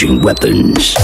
changing weapons.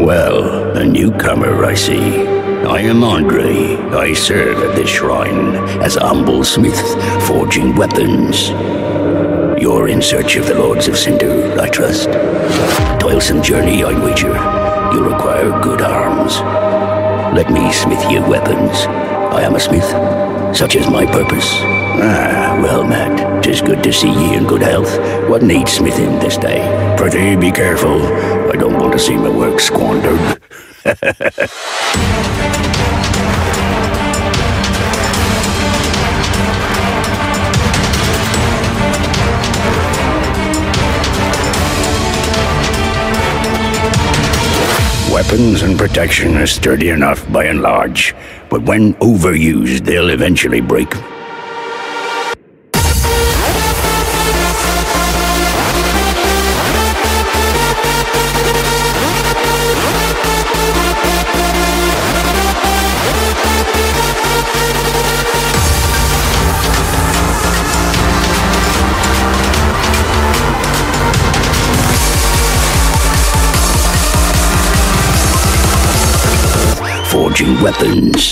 Well, a newcomer, I see. I am Andre. I serve at this shrine as a humble smith forging weapons. You're in search of the Lords of Sindoor, I trust. Toilsome journey, I wager. You require good arms. Let me smith you weapons. I am a smith. Such is my purpose. Ah, well met. 'Tis good to see ye in good health. What needs smithing this day? Prithee, be careful. I don't want to see my work squandered. Weapons and protection are sturdy enough by and large, but when overused, they'll eventually break. Forging weapons.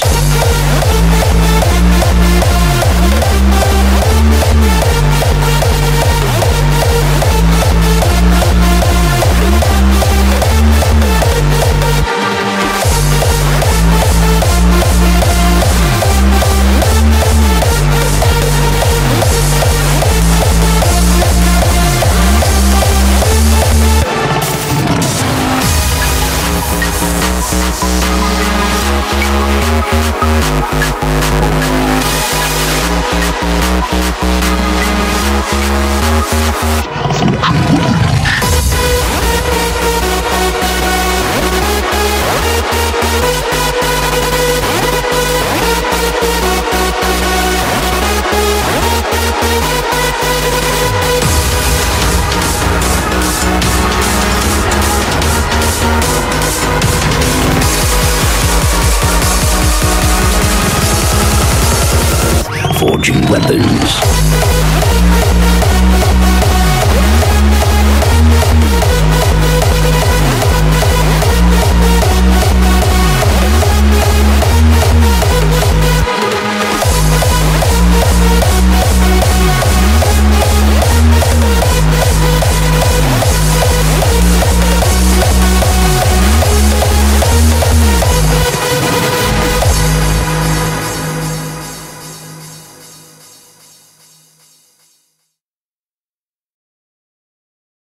Forging weapons.